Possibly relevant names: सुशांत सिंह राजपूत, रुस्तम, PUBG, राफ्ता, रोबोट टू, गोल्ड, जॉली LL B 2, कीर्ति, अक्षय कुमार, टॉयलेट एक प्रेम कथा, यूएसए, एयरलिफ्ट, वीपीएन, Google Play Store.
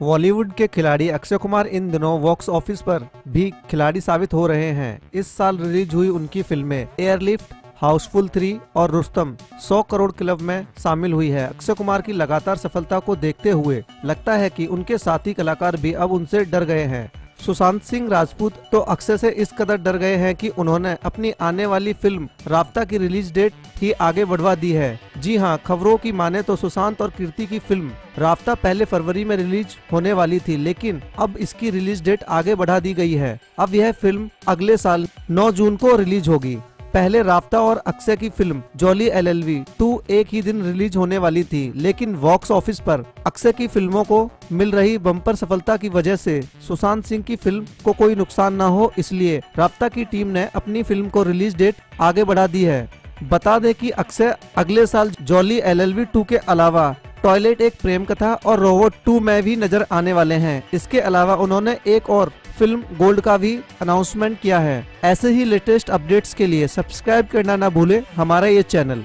बॉलीवुड के खिलाड़ी अक्षय कुमार इन दिनों बॉक्स ऑफिस पर भी खिलाड़ी साबित हो रहे हैं। इस साल रिलीज हुई उनकी फिल्में एयरलिफ्ट, हाउसफुल 3 और रुस्तम 100 करोड़ क्लब में शामिल हुई है। अक्षय कुमार की लगातार सफलता को देखते हुए लगता है कि उनके साथी कलाकार भी अब उनसे डर गए हैं। सुशांत सिंह राजपूत तो अक्षय से इस कदर डर गए हैं कि उन्होंने अपनी आने वाली फिल्म राफ्ता की रिलीज डेट ही आगे बढ़वा दी है। जी हां, खबरों की माने तो सुशांत और कीर्ति की फिल्म राफ्ता पहले फरवरी में रिलीज होने वाली थी, लेकिन अब इसकी रिलीज डेट आगे बढ़ा दी गई है। अब यह फिल्म अगले साल 9 जून को रिलीज होगी। पहले राफ्ता और अक्षय की फिल्म जॉली LL B 2 एक ही दिन रिलीज होने वाली थी, लेकिन बॉक्स ऑफिस पर अक्षय की फिल्मों को मिल रही बम्पर सफलता की वजह से सुशांत सिंह की फिल्म को कोई नुकसान न हो, इसलिए राफ्ता की टीम ने अपनी फिल्म को रिलीज डेट आगे बढ़ा दी है। बता दें कि अक्षय अगले साल जॉली LL B 2 के अलावा टॉयलेट एक प्रेम कथा और रोबोट 2 में भी नजर आने वाले हैं। इसके अलावा उन्होंने एक और फिल्म गोल्ड का भी अनाउंसमेंट किया है। ऐसे ही लेटेस्ट अपडेट्स के लिए सब्सक्राइब करना ना भूले हमारा ये चैनल।